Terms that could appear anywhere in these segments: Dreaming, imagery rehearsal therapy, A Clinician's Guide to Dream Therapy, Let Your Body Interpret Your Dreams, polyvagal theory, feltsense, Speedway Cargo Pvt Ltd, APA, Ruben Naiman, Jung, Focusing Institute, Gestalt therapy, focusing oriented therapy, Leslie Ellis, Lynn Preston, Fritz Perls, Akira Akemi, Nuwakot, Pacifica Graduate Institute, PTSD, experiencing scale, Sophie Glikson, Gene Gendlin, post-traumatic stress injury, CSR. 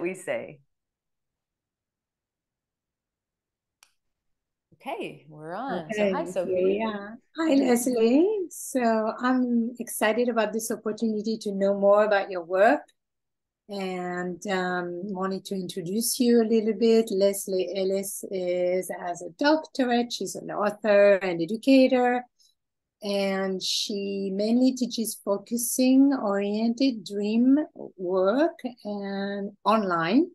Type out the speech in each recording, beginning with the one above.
we say. Okay, we're on. Okay. So, hi, Sophie. Yeah. Hi, Leslie. So I'm excited about this opportunity to know more about your work, and wanted to introduce you a little bit. Leslie Ellis has a doctorate. She's an author and educator, and she mainly teaches focusing oriented dream work and online,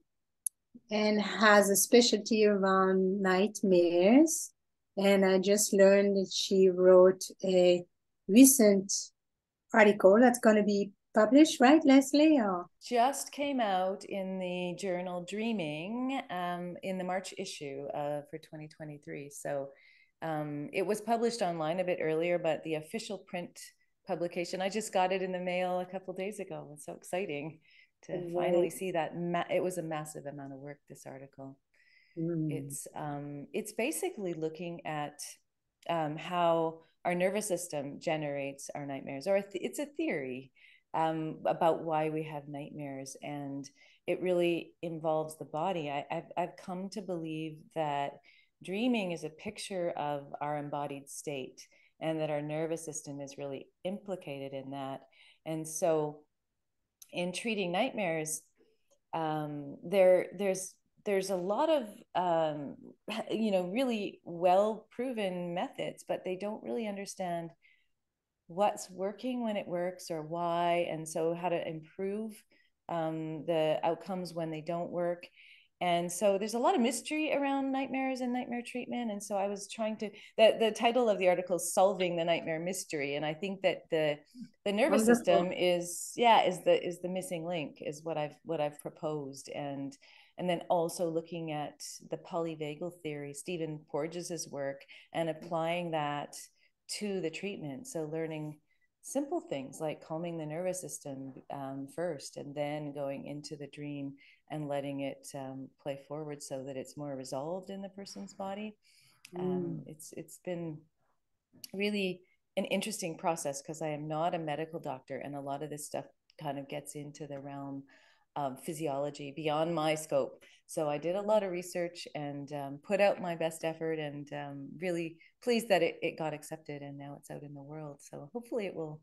and has a specialty around nightmares. And I just learned that she wrote a recent article that's going to be published, right, Leslie? Or? Just came out in the journal Dreaming in the March issue for 2023. So it was published online a bit earlier, but the official print publication, I just got it in the mail a couple of days ago. It's so exciting to finally see that. It was a massive amount of work, this article. It's basically looking at how our nervous system generates our nightmares, or it's a theory about why we have nightmares, and it really involves the body. I've come to believe that dreaming is a picture of our embodied state, and that our nervous system is really implicated in that. And so in treating nightmares, there's a lot of really well proven methods, but they don't really understand what's working when it works or why, and so how to improve the outcomes when they don't work. And so there's a lot of mystery around nightmares and nightmare treatment. And so I was trying to, the title of the article is Solving the Nightmare Mystery. And I think that the nervous system is the missing link, is what I've proposed. And then also looking at the polyvagal theory, Stephen Porges's work, and applying that to the treatment. So learning simple things like calming the nervous system first, and then going into the dream and letting it play forward so that it's more resolved in the person's body. It's been really an interesting process, because I am not a medical doctor, and a lot of this stuff kind of gets into the realm of physiology beyond my scope. So I did a lot of research and put out my best effort, and really pleased that it got accepted, and now it's out in the world. So hopefully it will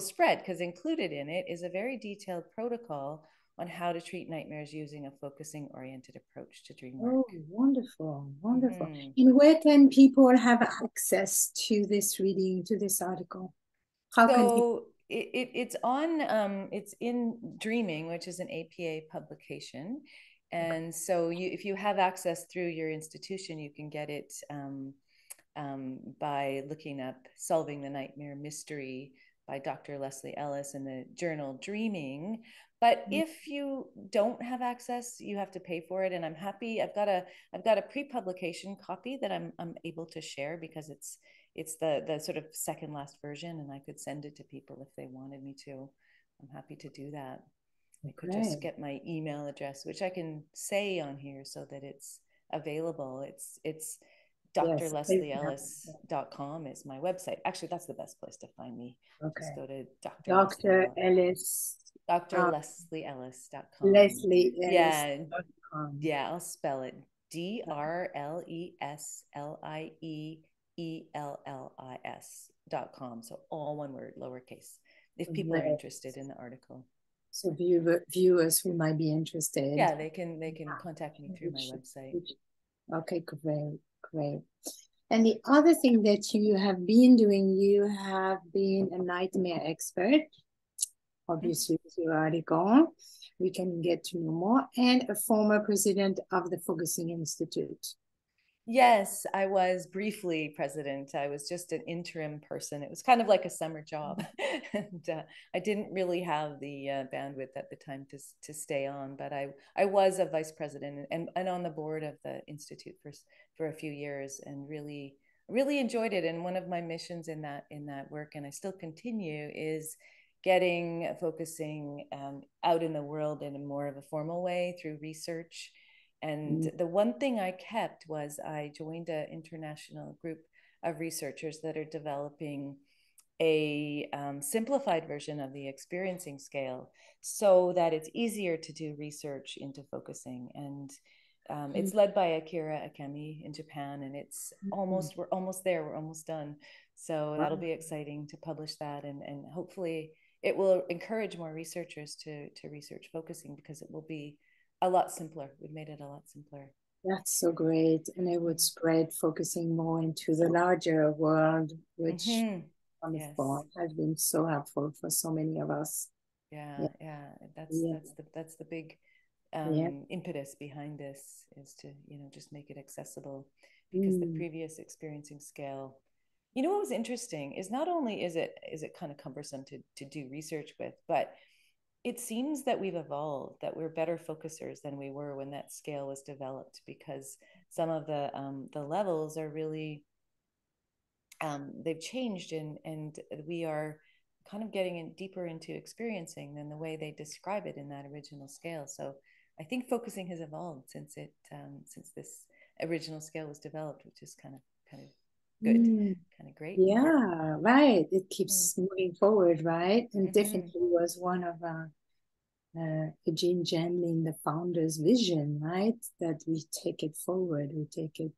spread, because included in it is a very detailed protocol on how to treat nightmares using a focusing oriented approach to dream work. Oh, wonderful, wonderful. And where can people have access to this reading, to this article? How can people? It's on, it's in Dreaming, which is an APA publication. And so if you have access through your institution, you can get it by looking up Solving the Nightmare Mystery by Dr. Leslie Ellis in the journal Dreaming. But if you don't have access, you have to pay for it. And I'm happy, I've got a pre-publication copy that I'm able to share, because it's the sort of second last version, and I could send it to people if they wanted me to. I'm happy to do that. I could just get my email address, which I can say on here so that it's available. It's drleslieellis.com is my website. Actually, that's the best place to find me. Okay. Just go to Dr. Ellis. drleslieellis.com. Leslie Ellis. Yeah, I'll spell it. drleslieellis.com. So all one word, lowercase, if people are interested in the article. So viewers who might be interested. Yeah, they can contact me through my website. Okay, great. And the other thing that you have been doing, you have been a nightmare expert, obviously, with your article. We can get to know more. And a former president of the Focusing Institute. Yes, I was briefly president. I was just an interim person. It was kind of like a summer job. And I didn't really have the bandwidth at the time to stay on, but I was a vice president and on the board of the Institute for a few years, and really enjoyed it. And one of my missions in that work, and I still continue, is getting focusing out in the world in a more of a formal way through research. And the one thing I kept was I joined an international group of researchers that are developing a simplified version of the experiencing scale so that it's easier to do research into focusing. And it's led by Akira Akemi in Japan, and it's almost, we're almost there, we're almost done. So that'll be exciting to publish that, and hopefully it will encourage more researchers to research focusing, because it will be a lot simpler. We've made it a lot simpler. That's so great. And it would spread focusing more into the larger world, which has been so helpful for so many of us. That's the big impetus behind this, is to, you know, just make it accessible, because the previous experiencing scale, you know, what was interesting is not only is it kind of cumbersome to do research with, but it seems that we've evolved, that we're better focusers than we were when that scale was developed, because some of the levels are really, they've changed, and we are kind of getting in deeper into experiencing than the way they describe it in that original scale. So I think focusing has evolved since this original scale was developed, which is kind of good, kind of great. Yeah, right. It keeps moving forward, right? And definitely was one of Gene Gendlin, the founder's vision, right? That we take it forward, we take it,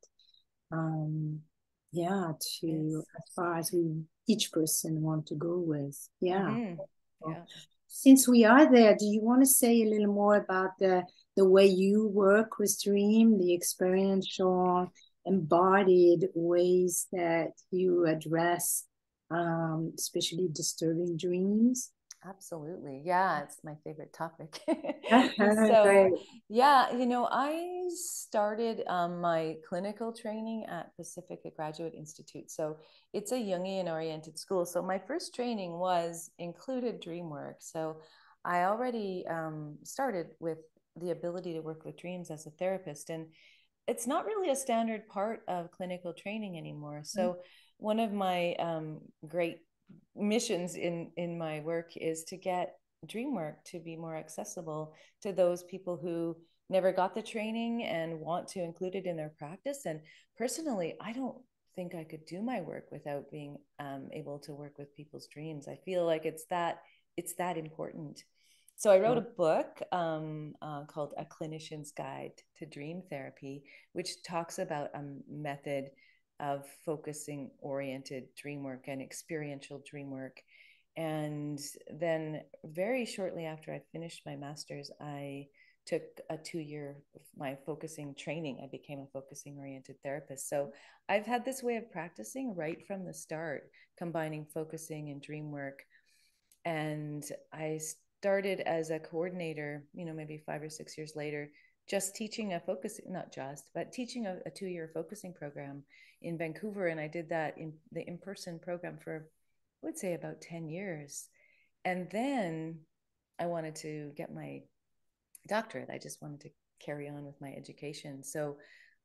as far as we each person want to go with. Yeah. Mm-hmm. Yeah. Since we are there, do you want to say a little more about the way you work with Dream, the experiential, embodied ways that you address especially disturbing dreams? Absolutely. Yeah, it's my favorite topic. So, yeah, you know, I started my clinical training at Pacifica Graduate Institute. So it's a Jungian-oriented school. So my first training included dream work. So I already started with the ability to work with dreams as a therapist. And it's not really a standard part of clinical training anymore. So one of my great missions in my work is to get dream work to be more accessible to those people who never got the training and want to include it in their practice. And personally, I don't think I could do my work without being able to work with people's dreams. I feel like it's that important. So I wrote a book called A Clinician's Guide to Dream Therapy, which talks about a method of focusing oriented dream work and experiential dream work. And then very shortly after I finished my master's, I took a 2-year, my focusing training. I became a focusing oriented therapist. So I've had this way of practicing right from the start, combining focusing and dream work. And I started as a coordinator, you know, maybe 5 or 6 years later, just teaching a focusing, teaching a 2-year focusing program in Vancouver. And I did that in the in-person program for, I would say, about 10 years. And then I wanted to get my doctorate. I just wanted to carry on with my education. So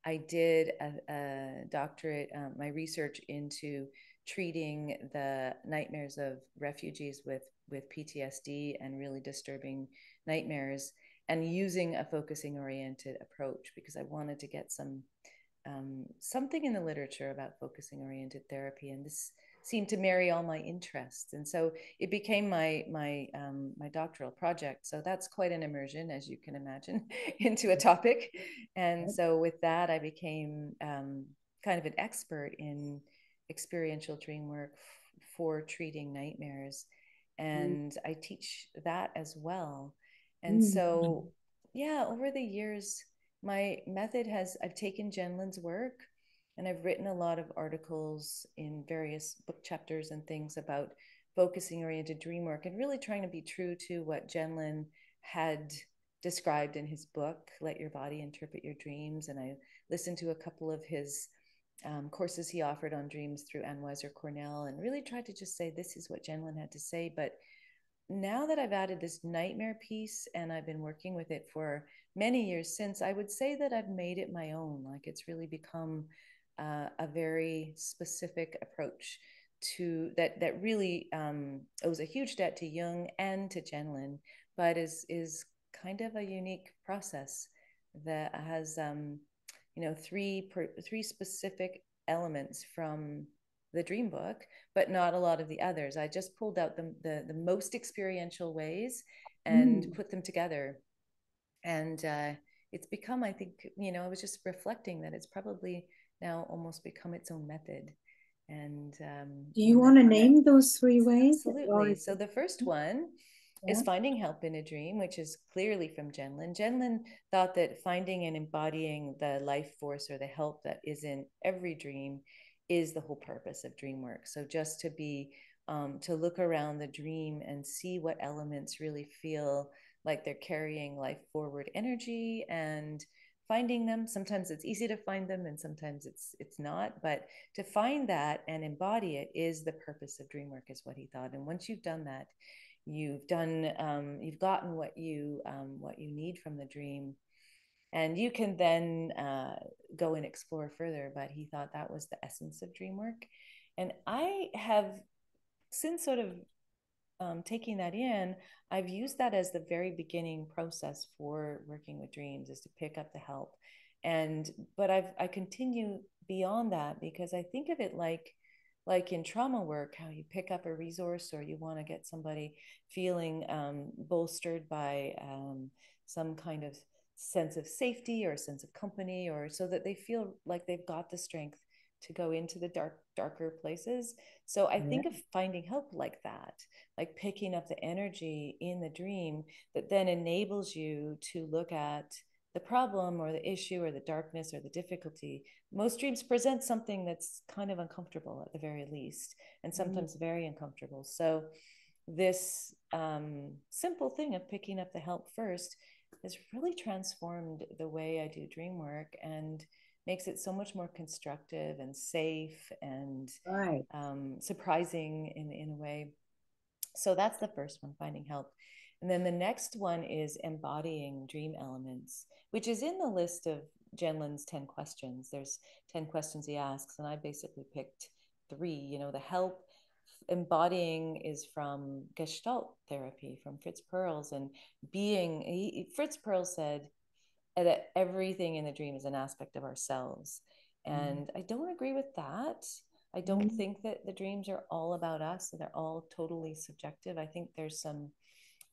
I did a doctorate, my research into treating the nightmares of refugees with PTSD and really disturbing nightmares, and using a focusing oriented approach, because I wanted to get some something in the literature about focusing oriented therapy, and this seemed to marry all my interests, and so it became my doctoral project. So that's quite an immersion, as you can imagine, into a topic, and so with that I became kind of an expert in experiential dream work for treating nightmares, and I teach that as well. And so, yeah, over the years, my method I've taken Gendlin's work, and I've written a lot of articles in various book chapters and things about focusing oriented dream work, and really trying to be true to what Gendlin had described in his book, Let Your Body Interpret Your Dreams. And I listened to a couple of his courses he offered on dreams through Anheuser Cornell, and really tried to just say, this is what Gendlin had to say. But now that I've added this nightmare piece, and I've been working with it for many years since, I would say that I've made it my own. Like, it's really become a very specific approach to that really owes a huge debt to Jung and to Gendlin, but is kind of a unique process that has, you know, three specific elements from the dream book, but not a lot of the others. I just pulled out the most experiential ways and put them together. And it's become, I think, you know, I was just reflecting that it's probably now almost become its own method. And do you want to name those three ways? Absolutely. So the first one is finding help in a dream, which is clearly from Gendlin. Gendlin thought that finding and embodying the life force or the help that is in every dream is the whole purpose of dream work. So just to be, to look around the dream and see what elements really feel like they're carrying life forward energy and finding them. Sometimes it's easy to find them and sometimes it's not, but to find that and embody it is the purpose of dream work, is what he thought. And once you've done that, you've done, you've gotten what you need from the dream, and you can then go and explore further. But he thought that was the essence of dream work. And I have since sort of taking that in, I've used that as the very beginning process for working with dreams, is to pick up the help. And, but I continue beyond that, because I think of it like in trauma work, how you pick up a resource or you want to get somebody feeling bolstered by some kind of sense of safety or a sense of company, or so that they feel like they've got the strength to go into the darker places. So I think of finding help like that, like picking up the energy in the dream that then enables you to look at the problem or the issue or the darkness or the difficulty. Most dreams present something that's kind of uncomfortable at the very least, and sometimes very uncomfortable. So this simple thing of picking up the help first has really transformed the way I do dream work and makes it so much more constructive and safe and surprising in a way. So that's the first one, finding help. And then the next one is embodying dream elements, which is in the list of Gendlin's 10 questions. There's 10 questions he asks, and I basically picked three. You know, the help embodying is from Gestalt therapy, from Fritz Perls, and being, Fritz Perls said that everything in the dream is an aspect of ourselves. And I don't agree with that. I don't think that the dreams are all about us and they're all totally subjective. I think there's some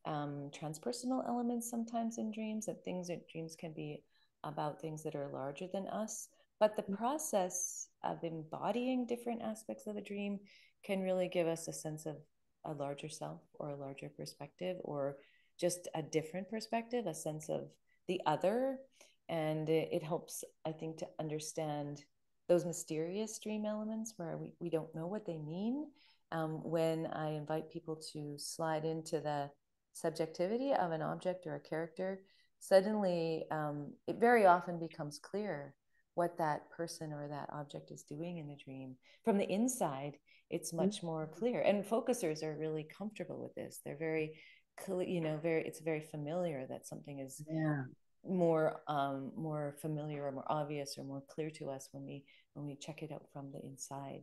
transpersonal elements sometimes in dreams, and things that dreams can be about things that are larger than us. But the process of embodying different aspects of a dream can really give us a sense of a larger self or a larger perspective, or just a different perspective, a sense of the other. And it helps, I think, to understand those mysterious dream elements where we don't know what they mean. When I invite people to slide into the subjectivity of an object or a character, suddenly it very often becomes clear what that person or that object is doing in the dream. From the inside, it's much more clear. And focusers are really comfortable with this. They're very, you know, it's very familiar that something is more more familiar or more obvious or more clear to us when we check it out from the inside.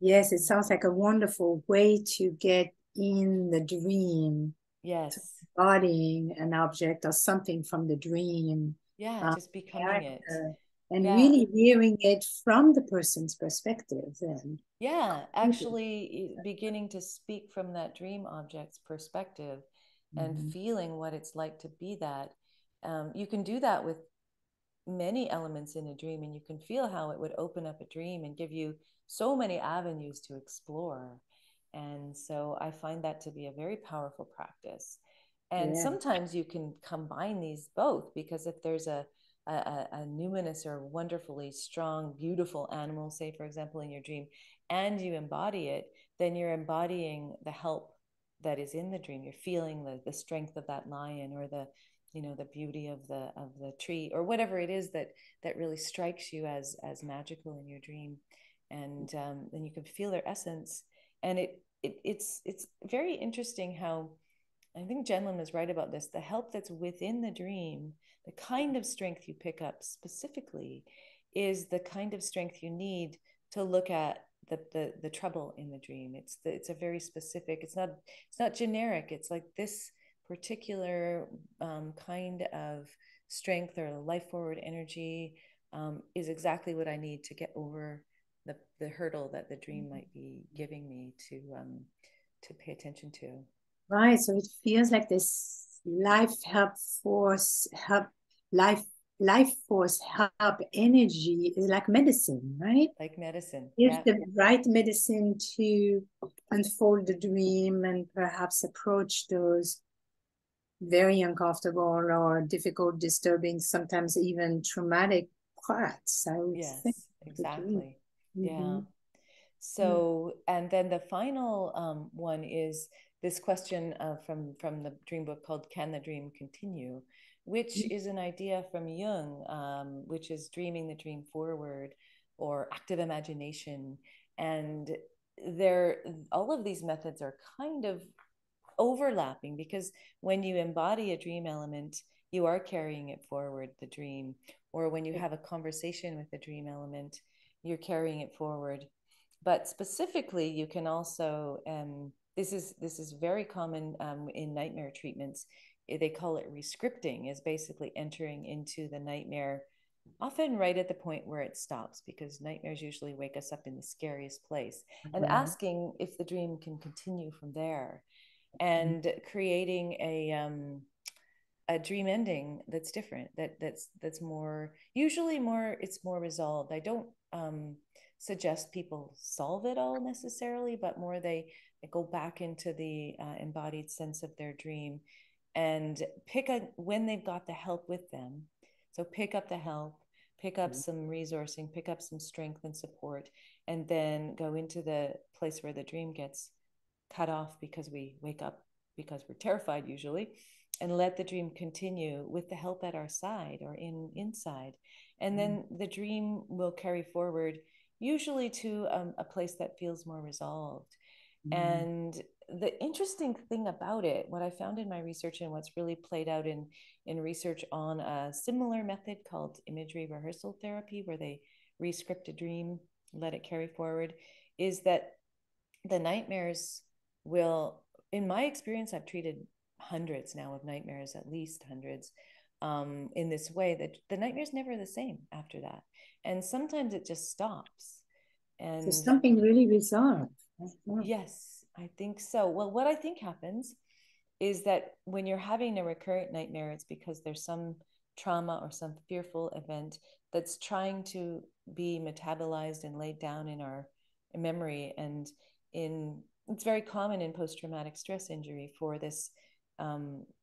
Yes, it sounds like a wonderful way to get in the dream. Yes, embodying an object or something from the dream. Yeah, just becoming it. And really hearing it from the person's perspective then. Yeah, actually beginning to speak from that dream object's perspective and feeling what it's like to be that. You can do that with many elements in a dream, and you can feel how it would open up a dream and give you so many avenues to explore. And so I find that to be a very powerful practice. And sometimes you can combine these both, because if there's a numinous or wonderfully strong, beautiful animal, say, for example, in your dream, and you embody it, then you're embodying the help that is in the dream. You're feeling the strength of that lion, or the, you know, the beauty of the tree, or whatever it is that, that really strikes you as magical in your dream. And then you can feel their essence. And it's very interesting how, I think Gendlin was right about this, the help that's within the dream, the kind of strength you pick up specifically is the kind of strength you need to look at the trouble in the dream. It's a very specific, it's not generic. It's like this particular kind of strength or life forward energy is exactly what I need to get over the hurdle that the dream might be giving me to pay attention to. Right. So it feels like this life force, help energy is like medicine, right? Like medicine. It's the right medicine to unfold the dream and perhaps approach those very uncomfortable or difficult, disturbing, sometimes even traumatic parts. I would think. Exactly. Mm-hmm. Yeah. So, and then the final one is this question from the dream book called "Can the Dream Continue?" which is an idea from Jung, which is dreaming the dream forward or active imagination. And there, all of these methods are kind of overlapping, because when you embody a dream element, you are carrying it forward, the dream, or when you have a conversation with the dream element, you're carrying it forward. But specifically, you can also, this is very common in nightmare treatments. They call it rescripting, is basically entering into the nightmare, often right at the point where it stops, because nightmares usually wake us up in the scariest place, and asking if the dream can continue from there, and creating a dream ending that's different, that's more, usually more, it's more resolved. I don't suggest people solve it all necessarily, but more they go back into the embodied sense of their dream and pick up when they've got the help with them. So pick up the help, pick up some resourcing, pick up some strength and support, and then go into the place where the dream gets cut off because we wake up because we're terrified usually, and let the dream continue with the help at our side or inside. And then the dream will carry forward, usually to a place that feels more resolved. And the interesting thing about it, what I found in my research and what's really played out in research on a similar method called imagery rehearsal therapy, where they re-script a dream, let it carry forward, is that the nightmares will, in my experience, I've treated hundreds now of nightmares, at least hundreds, in this way, that the nightmare's never the same after that. And sometimes it just stops. And there's something really bizarre. Yes, I think so. Well, what I think happens is that when you're having a recurrent nightmare, it's because there's some trauma or some fearful event that's trying to be metabolized and laid down in our memory. And it's very common in post-traumatic stress injury for this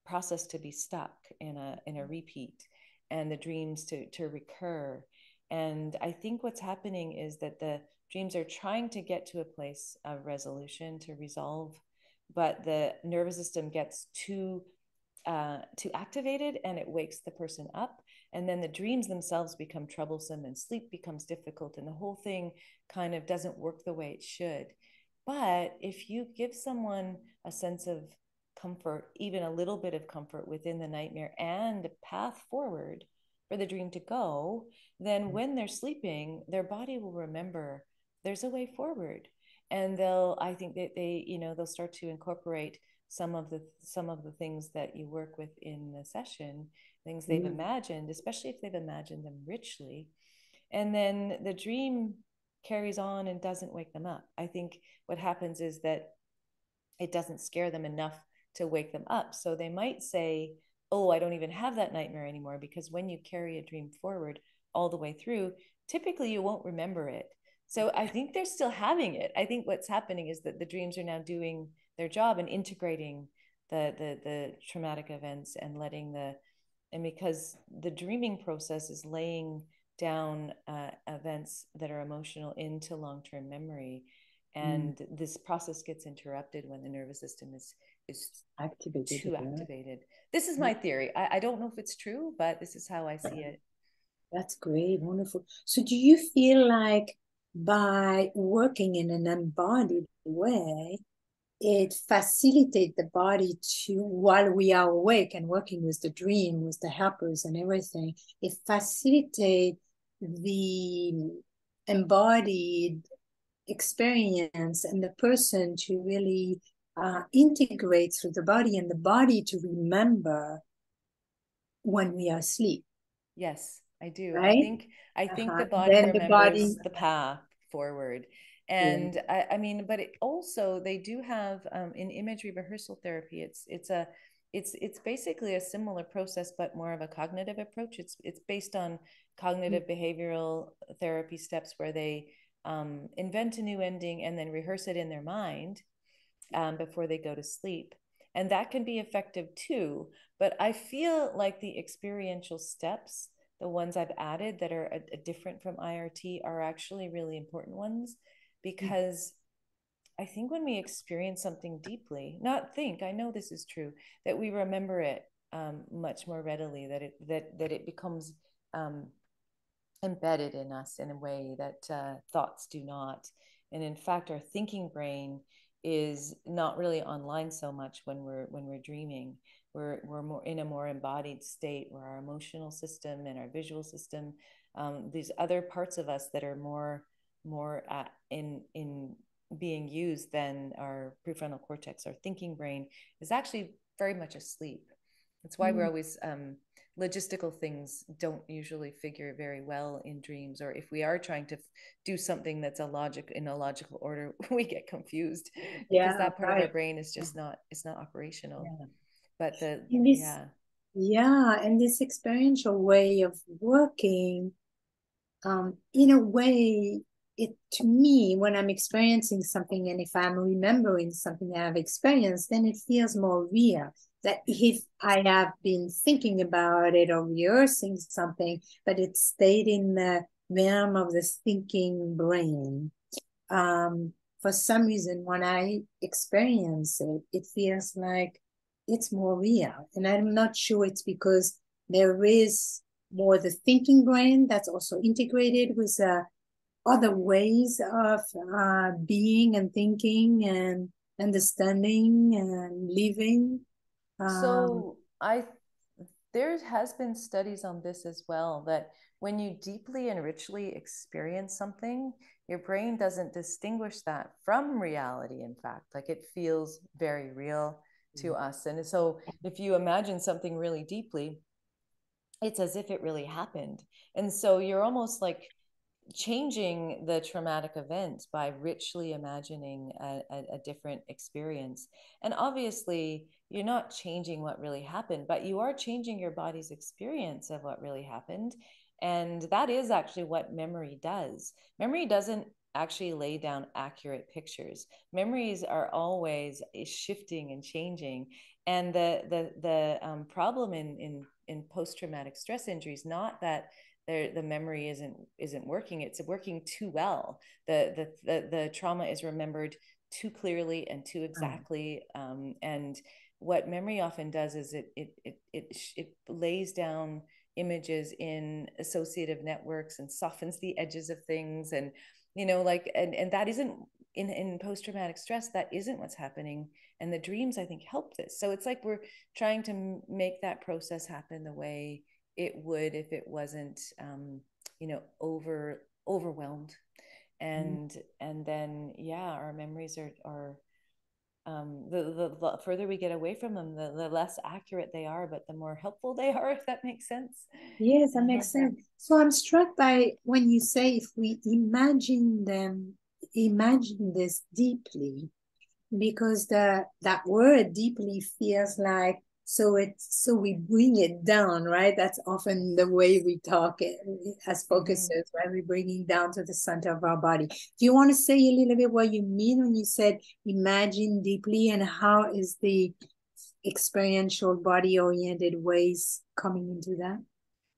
process to be stuck in a repeat, and the dreams to recur. And I think what's happening is that the dreams are trying to get to a place of resolution, to resolve, but the nervous system gets too activated, and it wakes the person up. And then the dreams themselves become troublesome, and sleep becomes difficult, and the whole thing kind of doesn't work the way it should. But if you give someone a sense of comfort, even a little bit of comfort within the nightmare and a path forward for the dream to go, then when they're sleeping, their body will remember there's a way forward, and they'll start to incorporate some of the things that you work with in the session, things they've imagined, especially if they've imagined them richly. And then the dream carries on and doesn't wake them up. I think what happens is that it doesn't scare them enough to wake them up. So they might say, oh, I don't even have that nightmare anymore, because when you carry a dream forward all the way through, typically you won't remember it. So I think they're still having it. I think what's happening is that the dreams are now doing their job and integrating the traumatic events, and because the dreaming process is laying down events that are emotional into long-term memory. And this process gets interrupted when the nervous system is activated, too activated. This is my theory. I don't know if it's true, but this is how I see it. That's great. Wonderful. So do you feel like by working in an embodied way, it facilitates the body to, while we are awake and working with the dream, with the helpers and everything, it facilitates the embodied experience and the person to really integrate through the body, and the body to remember when we are asleep? Yes, I do. Right? I think the body remembers the path forward. And yeah. I mean, but it also, they do have in imagery rehearsal therapy, it's basically a similar process, but more of a cognitive approach. It's based on cognitive behavioral therapy steps where they invent a new ending and then rehearse it in their mind before they go to sleep. And that can be effective too. But I feel like the experiential steps, the ones I've added that are different from IRT, are actually really important ones, because I think when we experience something deeply, I know this is true, that we remember it much more readily, that it becomes embedded in us in a way that thoughts do not. And in fact, our thinking brain is not really online so much when we're dreaming. We're more in a more embodied state where our emotional system and our visual system, these other parts of us that are more in being used than our prefrontal cortex, our thinking brain, is actually very much asleep. That's why we're always logistical things don't usually figure very well in dreams, or if we are trying to do something that's in a logical order, we get confused because that part of our brain is just not operational. Yeah. But this experiential way of working, in a way, it to me, when I'm experiencing something and if I'm remembering something that I've experienced, then it feels more real. That if I have been thinking about it or rehearsing something, but it stayed in the realm of the thinking brain. For some reason, when I experience it, it feels like it's more real. And I'm not sure it's because there is more the thinking brain that's also integrated with other ways of being and thinking and understanding and living. So there has been studies on this as well, that when you deeply and richly experience something, your brain doesn't distinguish that from reality. In fact, like it feels very real to us. And so if you imagine something really deeply, it's as if it really happened. And so you're almost like changing the traumatic event by richly imagining a different experience. And obviously, you're not changing what really happened, but you are changing your body's experience of what really happened. And that is actually what memory does. Memory doesn't actually lay down accurate pictures. Memories are always shifting and changing. And the problem in post-traumatic stress injury is not that the memory isn't working. It's working too well. The trauma is remembered too clearly and too exactly. And what memory often does is it lays down images in associative networks and softens the edges of things. And, you know, like, and that isn't in post-traumatic stress, that isn't what's happening. And the dreams, I think, help this. So it's like, we're trying to make that process happen the way it would if it wasn't, overwhelmed. And then, our memories are the further we get away from them, the less accurate they are, but the more helpful they are, if that makes sense. Yes, that makes sense. So I'm struck by when you say, if we imagine this deeply, because that word deeply feels like, so we bring it down, right? That's often the way we talk as focusers, right? We bring it down to the center of our body. Do you want to say a little bit what you mean when you said imagine deeply, and how is the experiential body-oriented ways coming into that?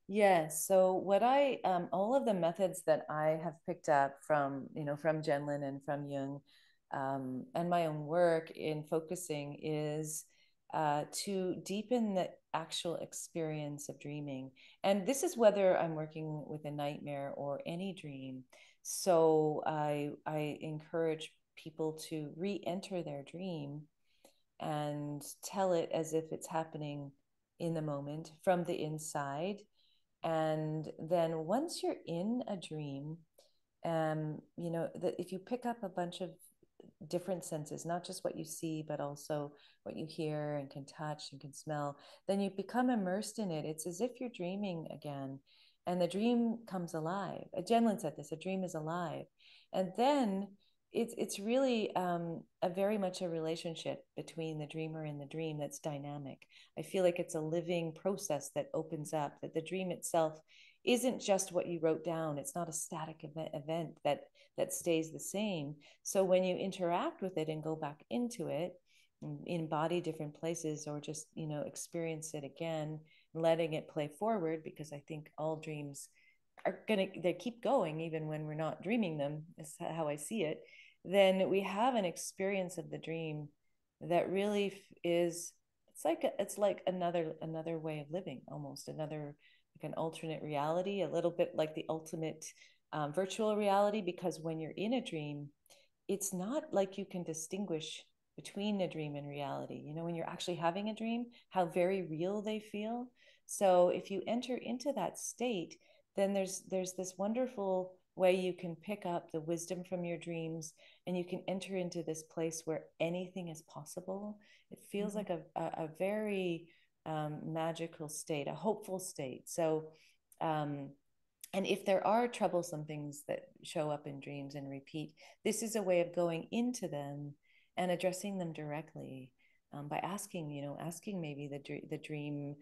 Yes. So what I, all of the methods that I have picked up from Gendlin and from Jung, and my own work in focusing is, to deepen the actual experience of dreaming. And this is whether I'm working with a nightmare or any dream. So I encourage people to re-enter their dream and tell it as if it's happening in the moment from the inside. And then once you're in a dream, if you pick up a bunch of different senses, not just what you see, but also what you hear and can touch and can smell, then you become immersed in it. It's as if you're dreaming again. and the dream comes alive. Gendlin said this, a dream is alive. And then it's really a very much a relationship between the dreamer and the dream that's dynamic. I feel like it's a living process that opens up, that the dream itself isn't just what you wrote down. It's not a static event that stays the same. So when you interact with it and go back into it, embody different places, or just, you know, experience it again, letting it play forward, because I think all dreams are they keep going even when we're not dreaming them, is how I see it. Then we have an experience of the dream that really is, it's like another way of living, almost another, like an alternate reality, a little bit like the ultimate virtual reality, because when you're in a dream, it's not like you can distinguish between a dream and reality. You know, when you're actually having a dream, how very real they feel. So if you enter into that state, then there's this wonderful way you can pick up the wisdom from your dreams, and you can enter into this place where anything is possible. It feels like a very magical state, a hopeful state. So, and if there are troublesome things that show up in dreams and repeat, this is a way of going into them and addressing them directly by asking, you know, maybe the dream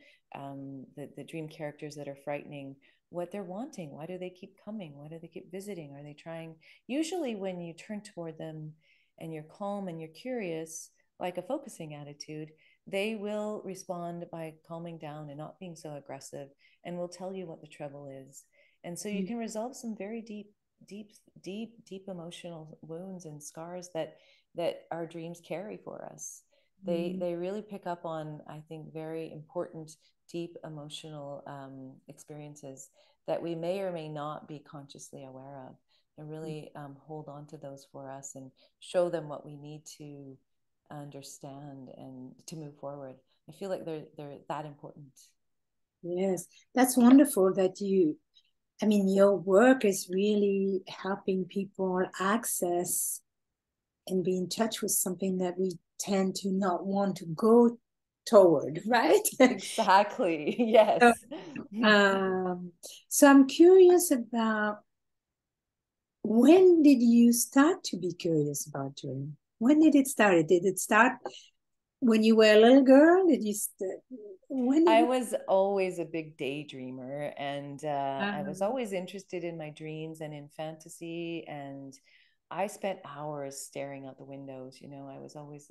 characters that are frightening, what they're wanting. Why do they keep coming? Why do they keep visiting? Are they trying? Usually when you turn toward them and you're calm and you're curious, like a focusing attitude, they will respond by calming down and not being so aggressive, and will tell you what the trouble is. And so you can resolve some very deep emotional wounds and scars that our dreams carry for us. They really pick up on, I think, very important, deep emotional experiences that we may or may not be consciously aware of, and really hold on to those for us and show them what we need to understand and to move forward. I feel like they're that important. Yes, that's wonderful that you, I mean, your work is really helping people access and be in touch with something that we tend to not want to go toward, right? Exactly, yes. So I'm curious about, when did you start to be curious about dream? When did it start? Did it start when you were a little girl? I was always a big daydreamer, and I was always interested in my dreams and in fantasy, and I spent hours staring out the windows. You know, I was always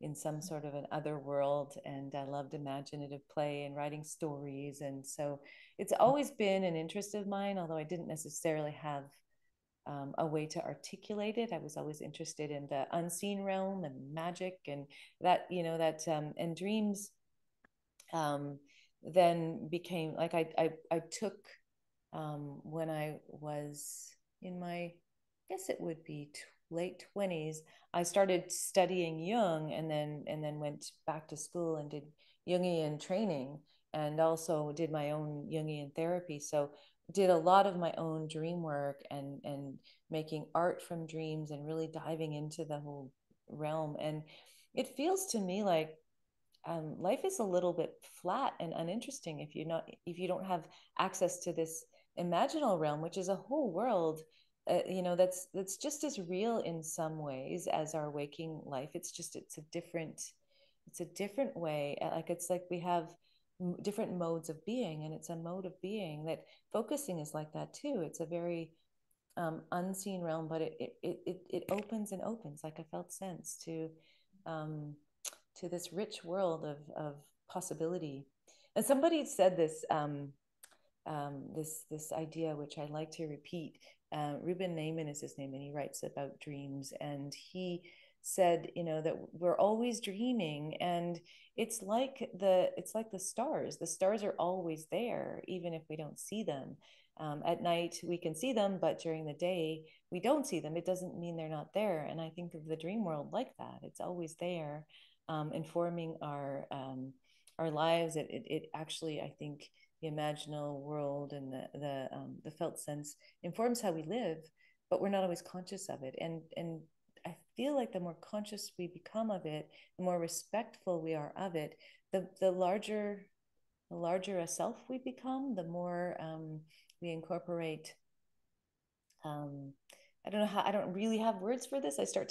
in some sort of an other world, and I loved imaginative play and writing stories. And so it's always been an interest of mine, although I didn't necessarily have a way to articulate it. I was always interested in the unseen realm and magic, and that, you know, that and dreams then became like, I took when I was in my, I guess it would be late 20s, I started studying Jung, and then went back to school and did Jungian training, and also did my own Jungian therapy. So did a lot of my own dream work, and making art from dreams, and really diving into the whole realm. And it feels to me like life is a little bit flat and uninteresting if you don't have access to this imaginal realm, which is a whole world. You know, that's just as real in some ways as our waking life. It's a different way. Like, it's like we have different modes of being, and it's a mode of being that focusing is like that too. It's a very unseen realm, but it opens and opens, like a felt sense, to this rich world of possibility. And somebody said this this idea, which I like to repeat. Ruben Naiman is his name, and he writes about dreams, and he said, you know, that we're always dreaming, and it's like the stars. The stars are always there, even if we don't see them. At night we can see them, but during the day we don't see them. It doesn't mean they're not there. And I think of the dream world like that. It's always there, informing our lives. It actually, I think, the imaginal world and the felt sense informs how we live, but we're not always conscious of it. And I feel like the more conscious we become of it, the more respectful we are of it, the larger a self we become, the more we incorporate, I don't know how, I don't really have words for this. It starts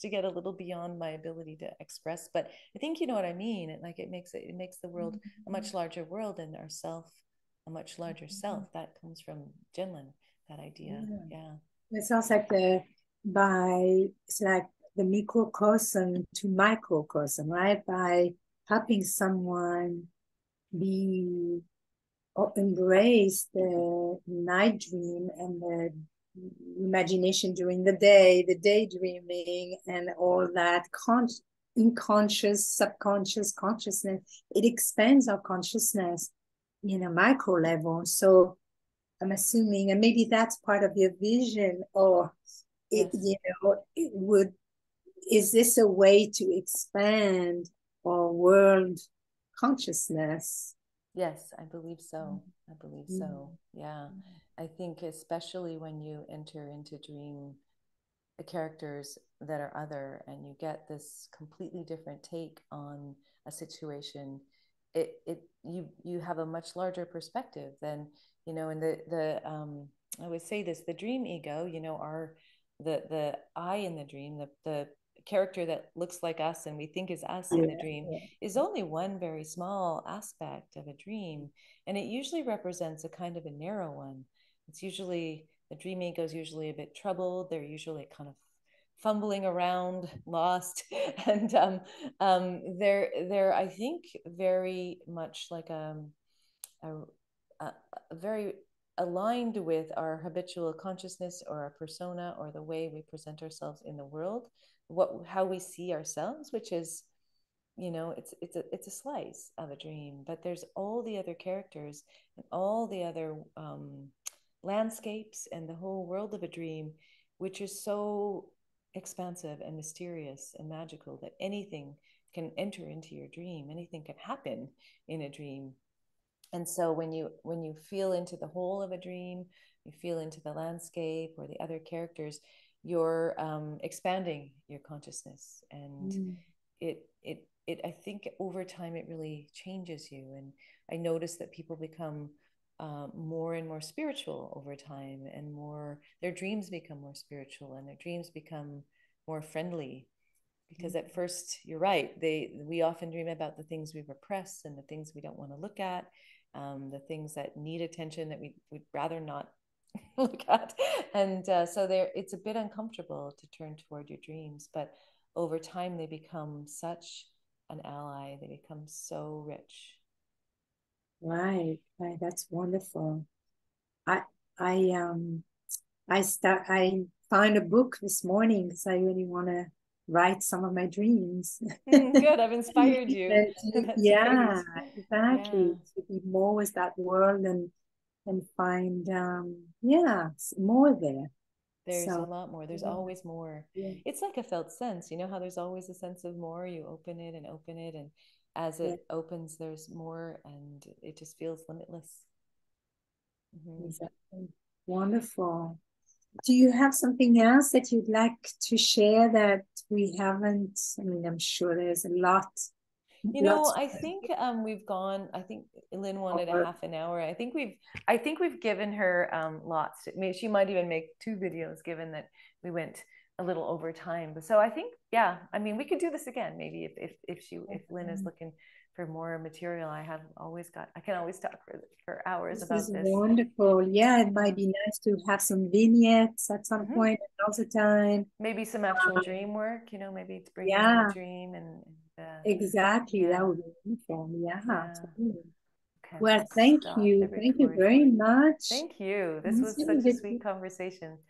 to get a little beyond my ability to express, but I think you know what I mean. It, like, it makes the world a much larger world, and ourself a much larger self. That comes from Gendlin, that idea. Yeah. It sounds like it's like the microcosm to microcosm, right? By helping someone be or embrace the night dream and the imagination during the day, the daydreaming, and all that unconscious, subconscious consciousness. It expands our consciousness in a micro level. So I'm assuming, and maybe that's part of your vision, or it, you know, it would. Is this a way to expand our world consciousness? Yes, I believe so. I believe so. Yeah. I think especially when you enter into dream the characters that are other, and you get this completely different take on a situation, you have a much larger perspective than, you know, in the I always say this, the dream ego, you know, the I in the dream, the character that looks like us and we think is us in the dream is only one very small aspect of a dream, and it usually represents a kind of a narrow one. It's usually, the dream ego is usually a bit troubled, they're usually kind of fumbling around, lost, and they're I think very much like a very aligned with our habitual consciousness or our persona or the way we present ourselves in the world, how we see ourselves, which is, you know, it's a slice of a dream, but there's all the other characters and all the other landscapes and the whole world of a dream, which is so expansive and mysterious and magical that anything can enter into your dream, anything can happen in a dream. And so when you feel into the whole of a dream, you feel into the landscape or the other characters, you're expanding your consciousness, and it I think over time it really changes you. And I notice that people become more and more spiritual over time, and their dreams become more spiritual, and their dreams become more friendly, because at first, you're right, we often dream about the things we repress and the things we don't want to look at, the things that need attention that we'd rather not look at, and so it's a bit uncomfortable to turn toward your dreams, but over time they become such an ally, they become so rich. Right, that's wonderful. I found a book this morning because I really want to write some of my dreams. Good, I've inspired you. Yeah, exactly. Yeah. To be more with that world and find more there. There's a lot more. There's always more. Yeah. It's like a felt sense. You know how there's always a sense of more. You open it, and as it opens, there's more, and it just feels limitless. Exactly. Wonderful. Do you have something else that you'd like to share that we haven't? I mean, I'm sure there's a lot. You know, I think we've gone. I think Lynn wanted a half an hour. I think we've given her lots. She might even make two videos, given that we went a little over time. So I think, yeah. I mean, we could do this again, maybe if Lynn is looking for more material. I can always talk for hours about this. Wonderful. Yeah, it might be nice to have some vignettes at some point another time. Maybe some actual dream work, you know, maybe it's bringing the dream and exactly. That would be wonderful. Yeah. Okay. Well, thank you. Thank you very much. Thank you. This was such a sweet conversation.